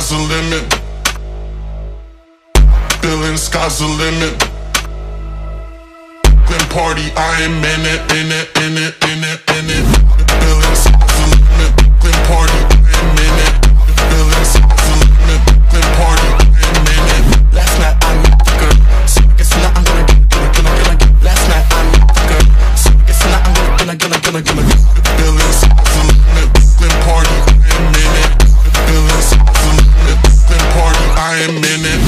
sky's the limit. Feeling sky's the limit. Then party, I am in it, in it, in it, in it, in it. Feeling sky's the limit. Then party, I am in it. Feeling sky's the limit. Then party, I am in it. Last night I met the girl, so I guess now I'm gonna get it. Last night I met the girl, so I guess now I'm gonna get it. Feeling sky's the limit. Then party, I am in it. Feeling sky's the limit. Then party, I am in it.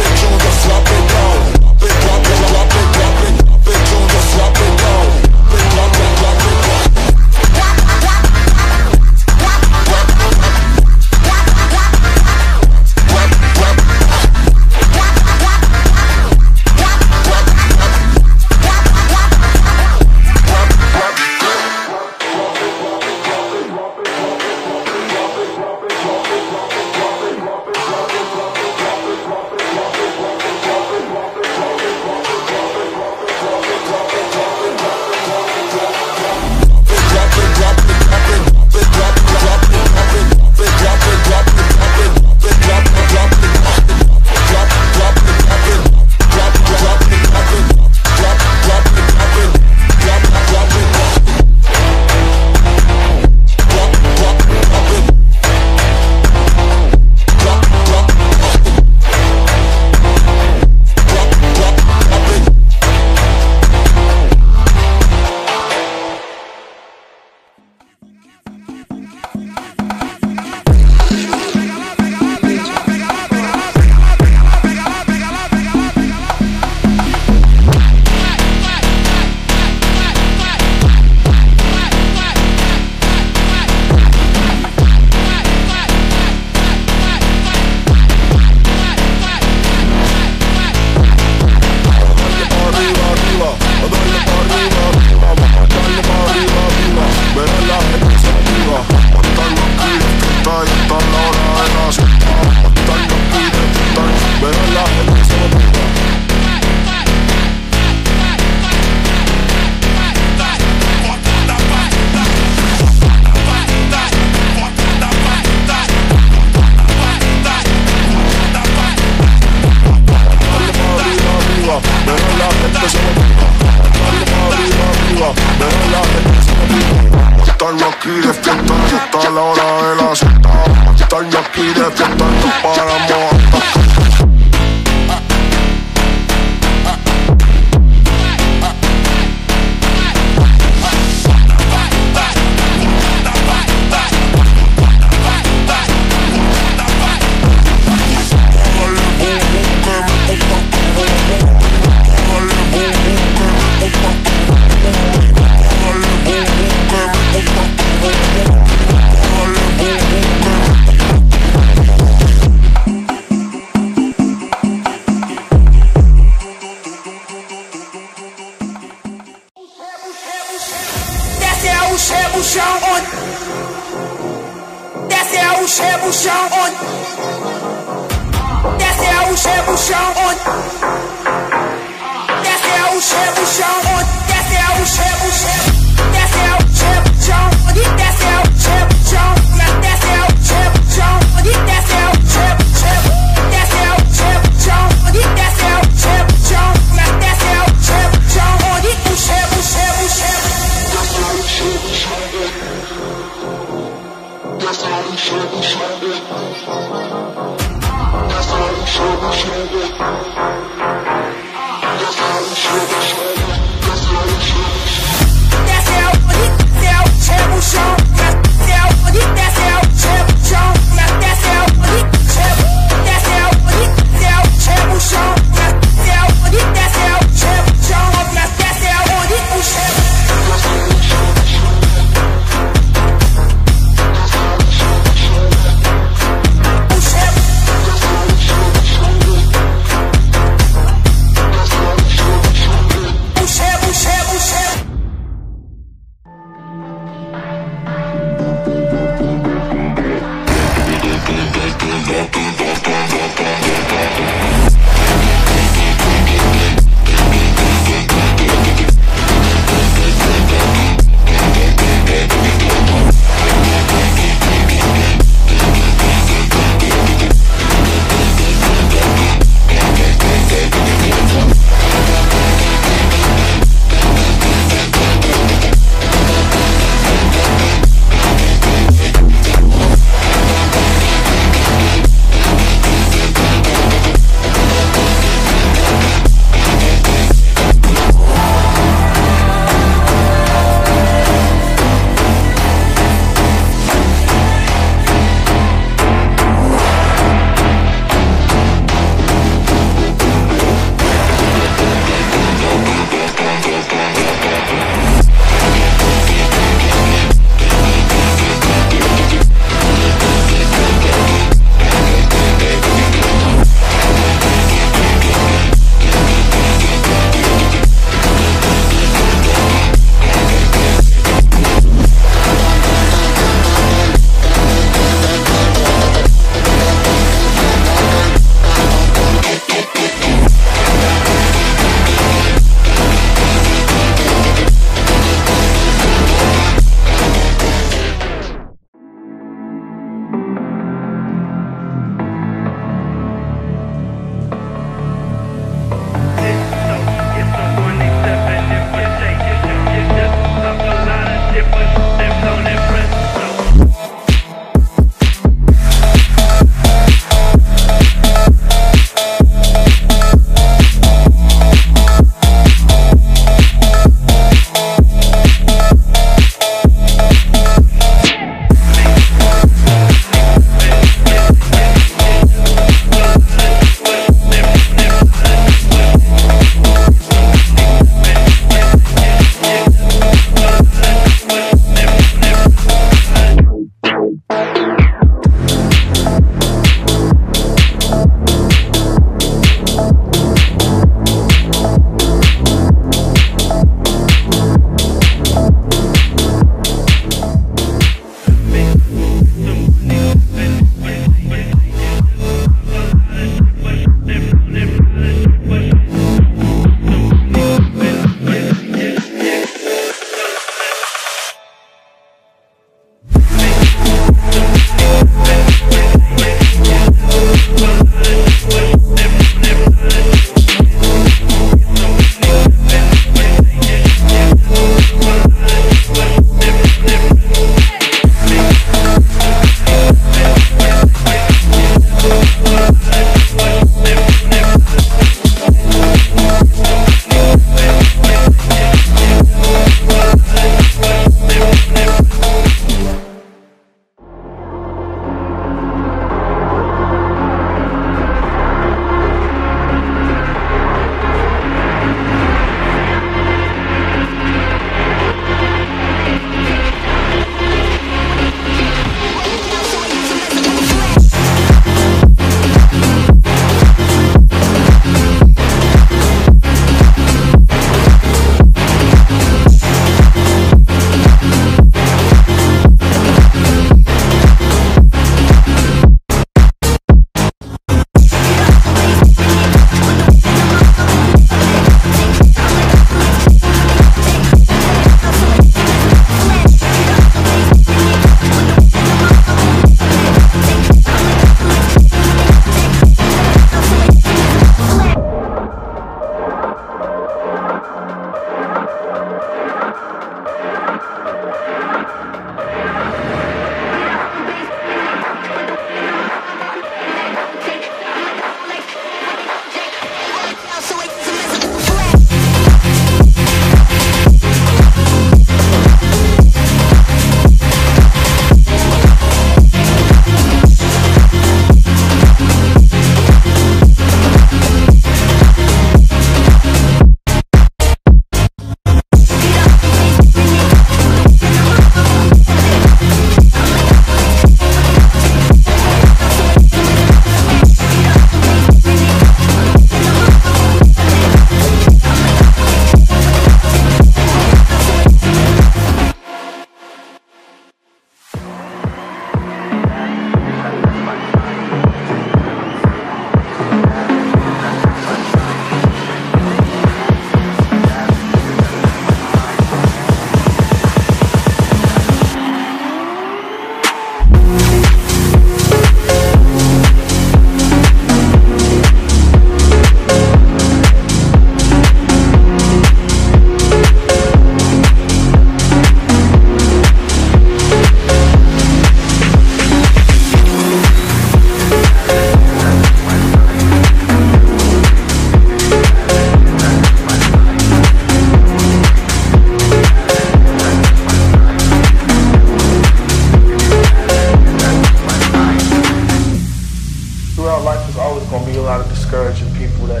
always gonna be a lot of discouraging people that,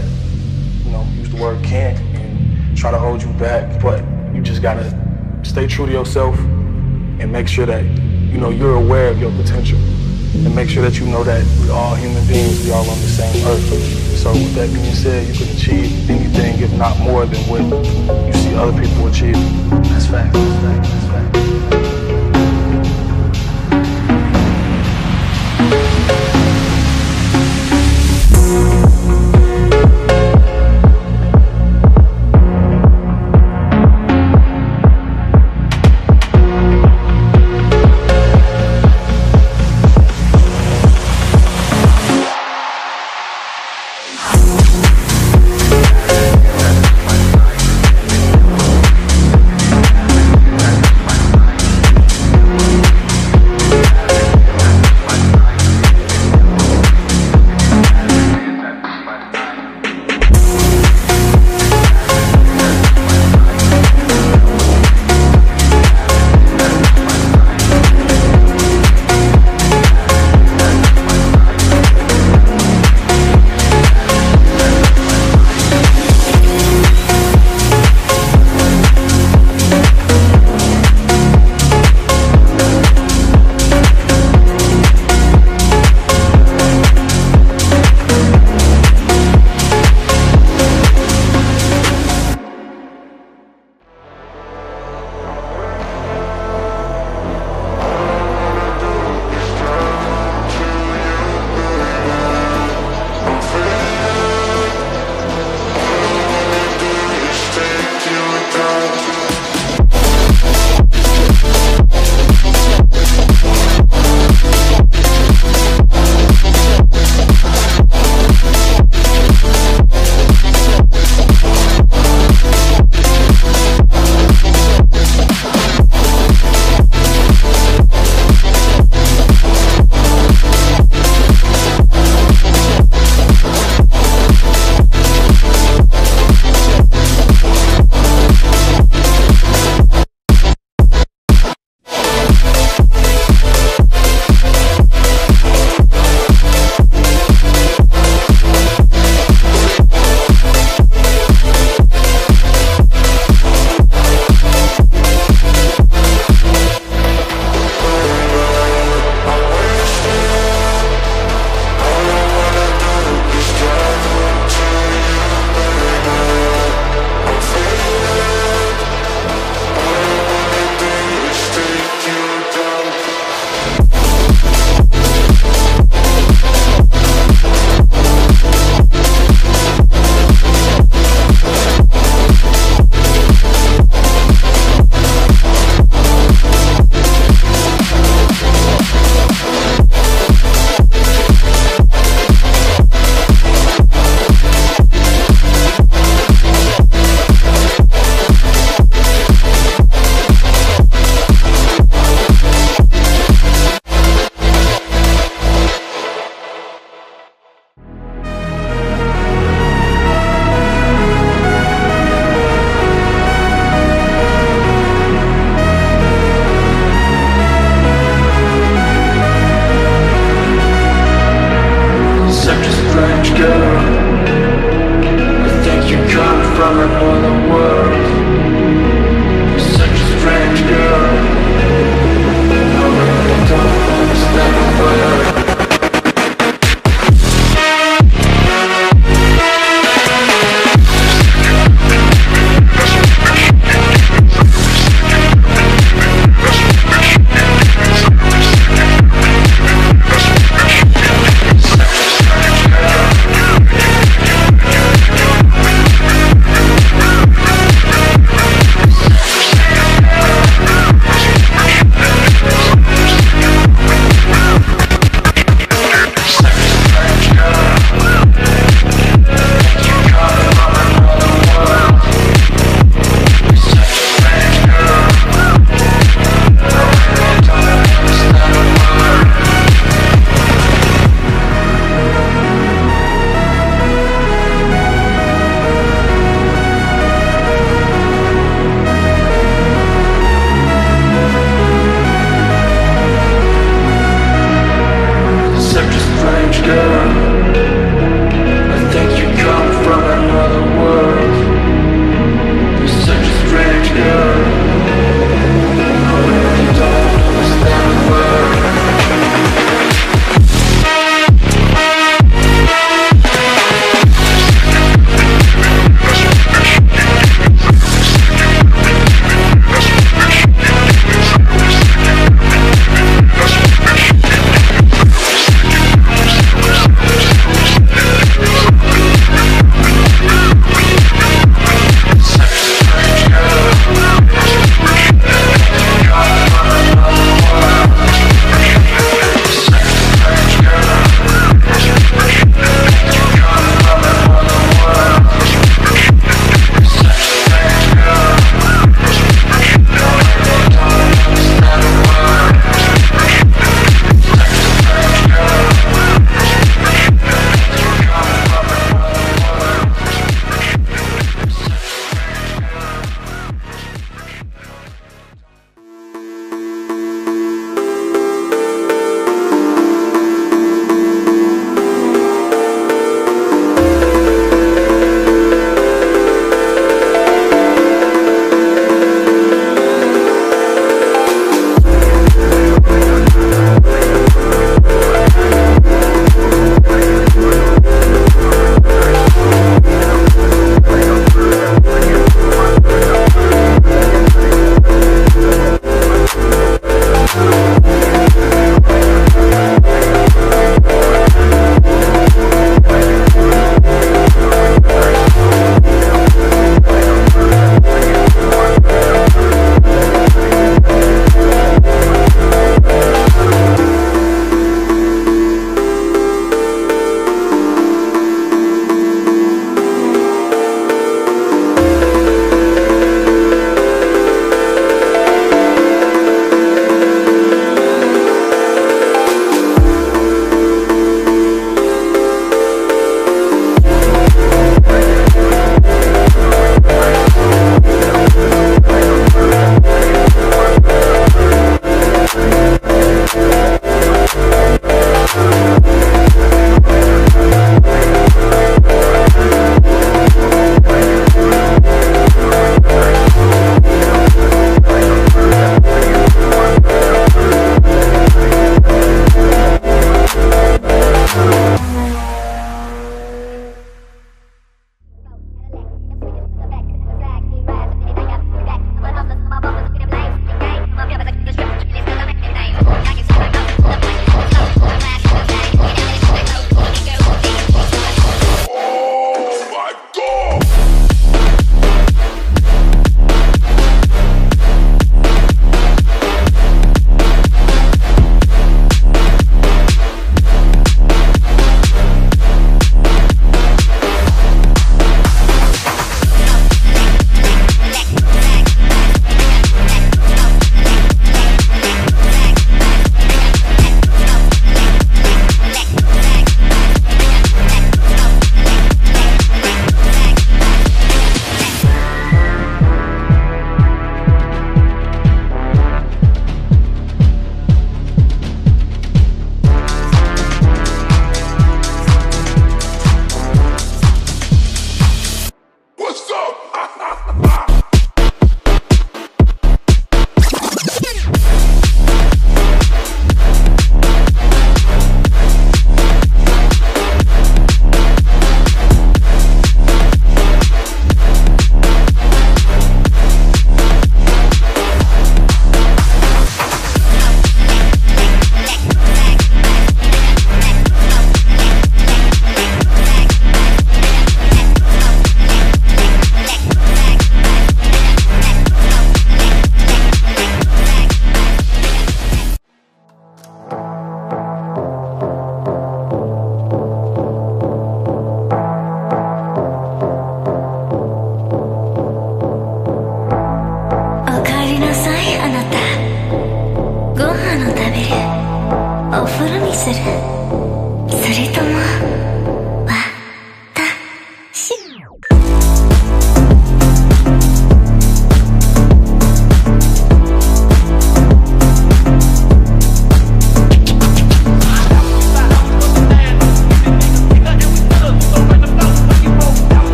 you know, use the word can't and try to hold you back, but you just gotta stay true to yourself and make sure that, you know, you're aware of your potential. And make sure that you know that we're all human beings, we all on the same earth. So with that being said, you can achieve anything, if not more than what you see other people achieve. That's fact, that's fact, that's fact.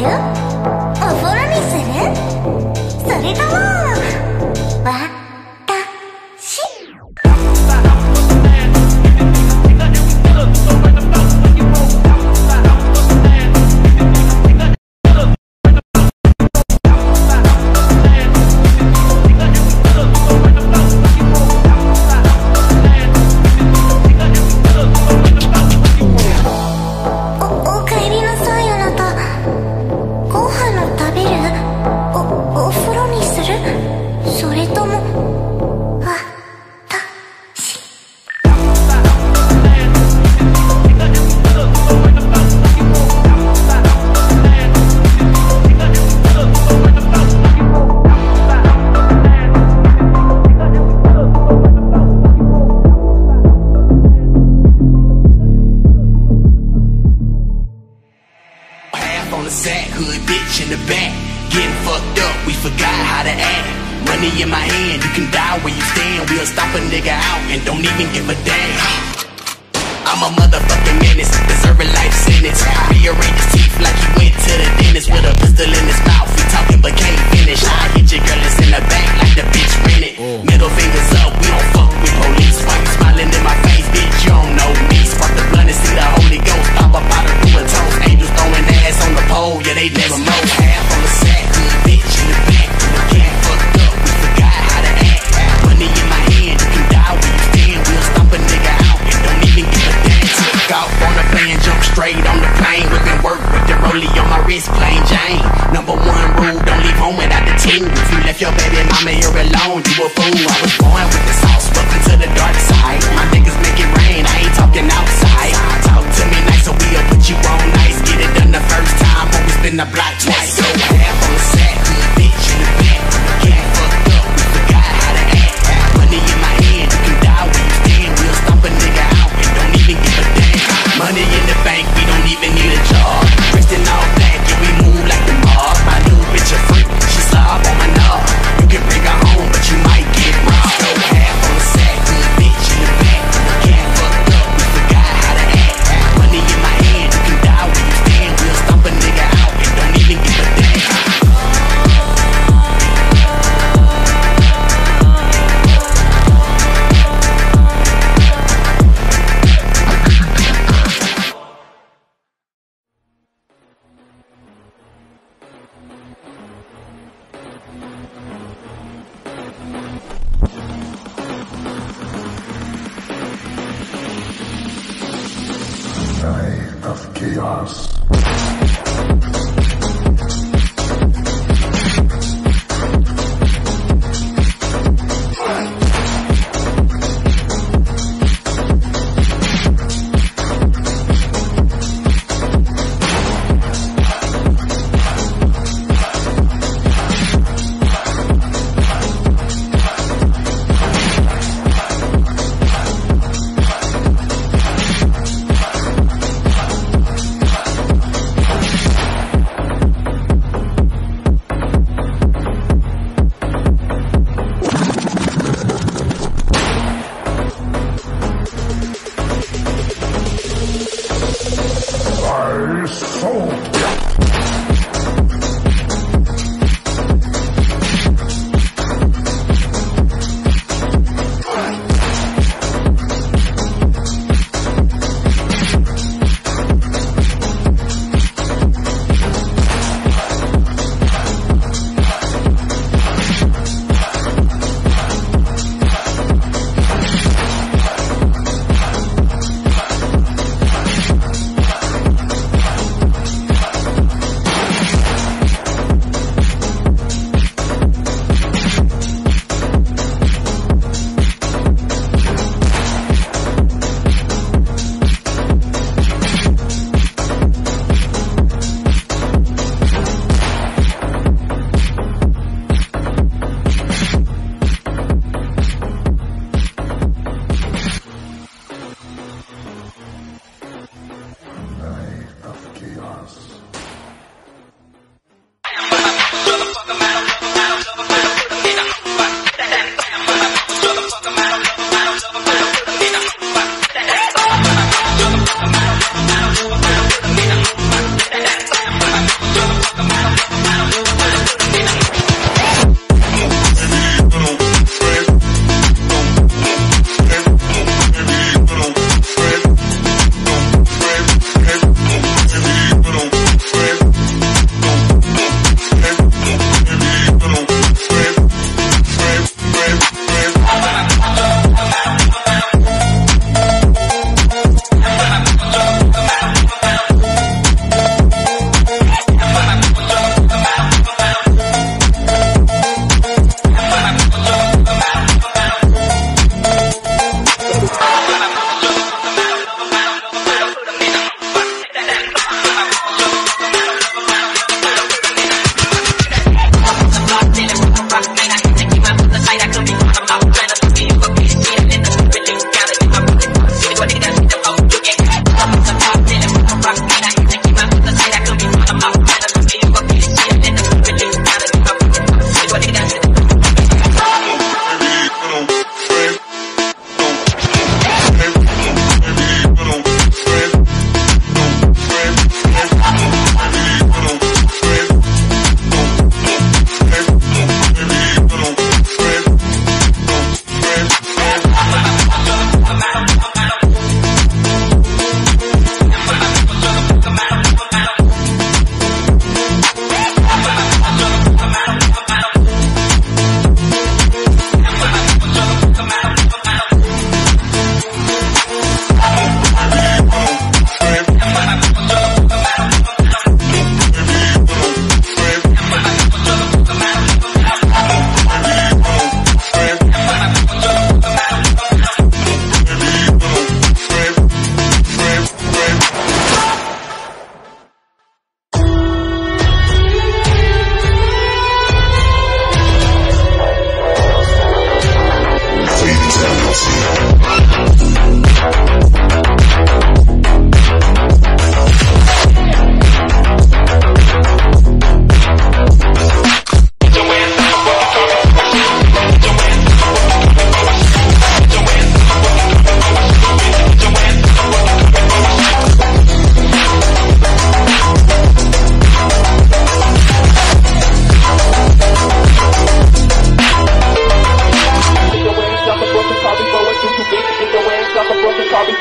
る？お風呂にする？それともわ。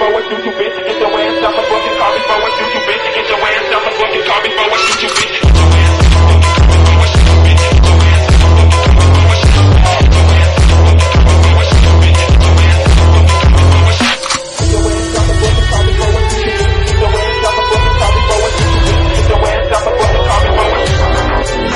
forward, do you bitch? Get your ass up and fucking call me forward, do you bitch? Get your ass up and fucking call me forward, do you bitch? Get your ass up and fucking call me forward, do you bitch? Get your ass up and fucking call me forward, do you bitch? Get your ass up and fucking call me forward, do you bitch? Get your ass up and fucking call me forward, do you bitch? Get your ass up and fucking call me forward, do you bitch? Get your ass up and fucking call me forward, do you bitch? Get your ass up and fucking call me forward.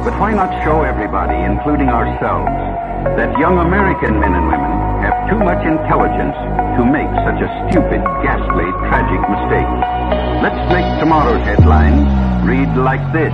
But why not show everybody, including ourselves, that young American men and women have too much intelligence to make such a stupid, ghastly, tragic mistake. Let's make tomorrow's headlines read like this.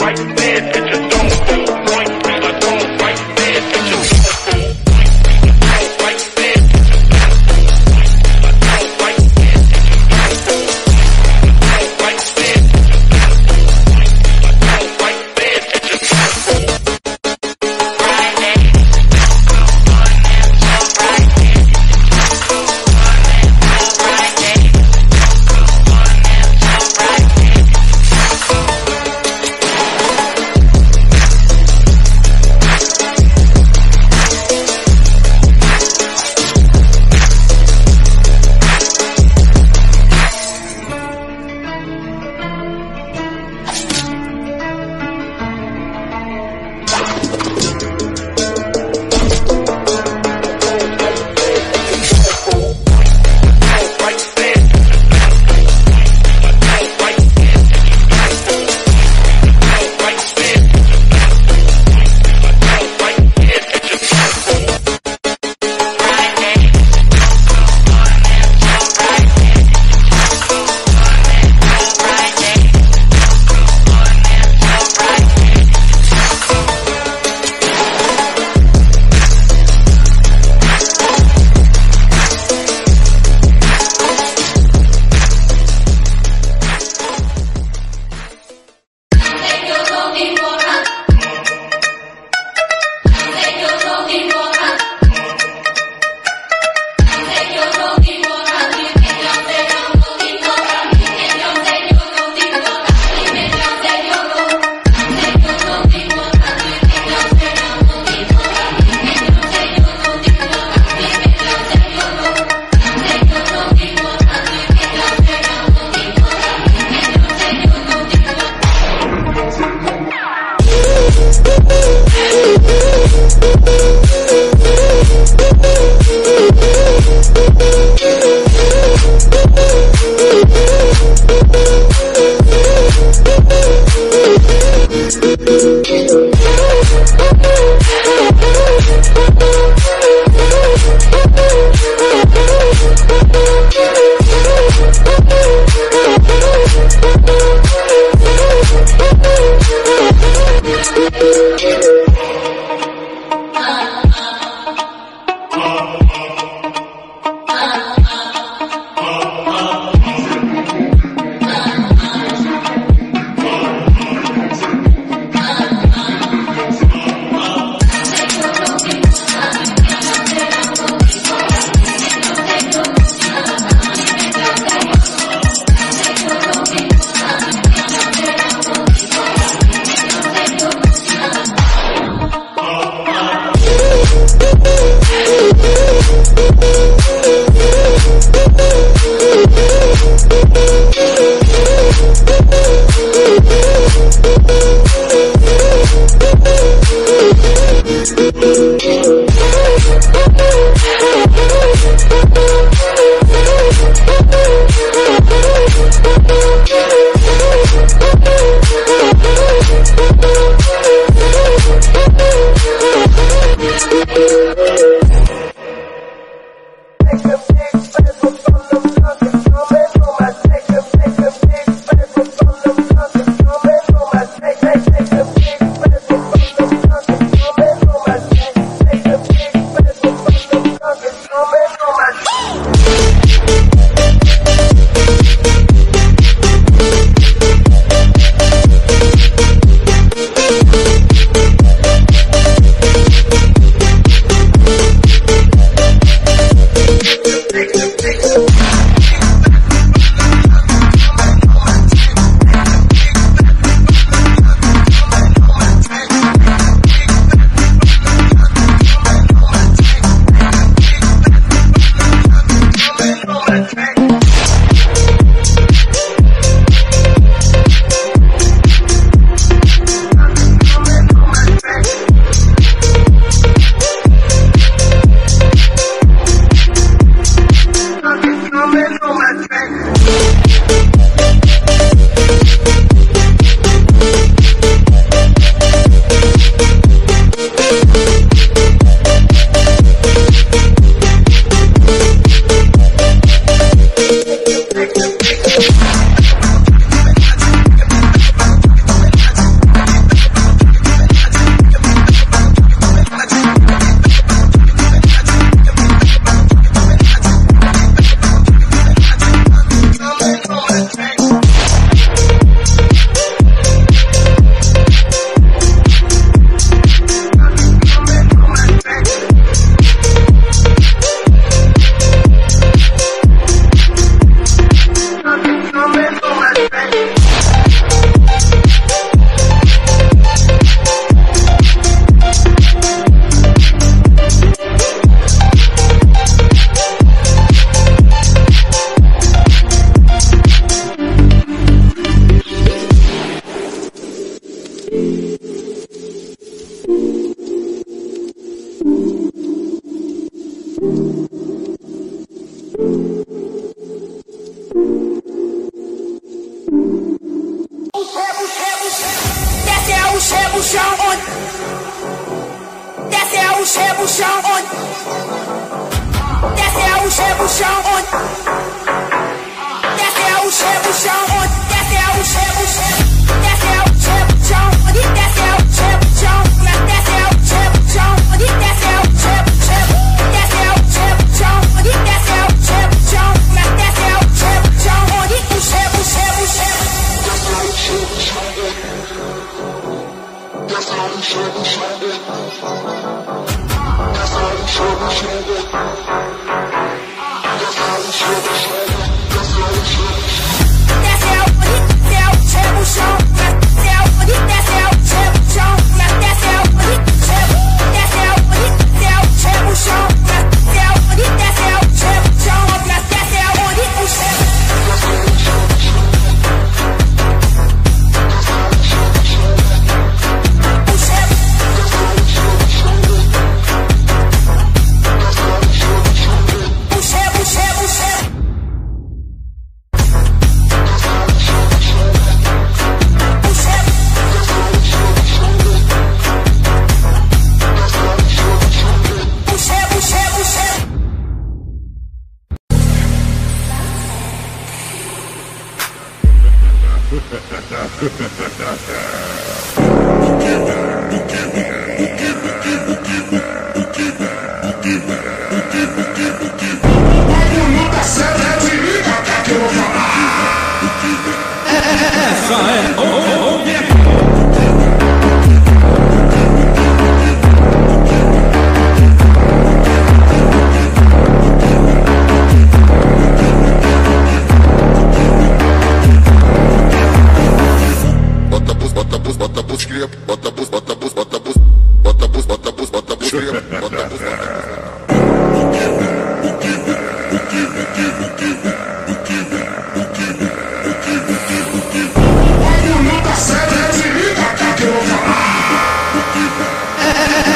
Right there, bitches don't fool.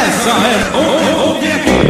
Menace, I am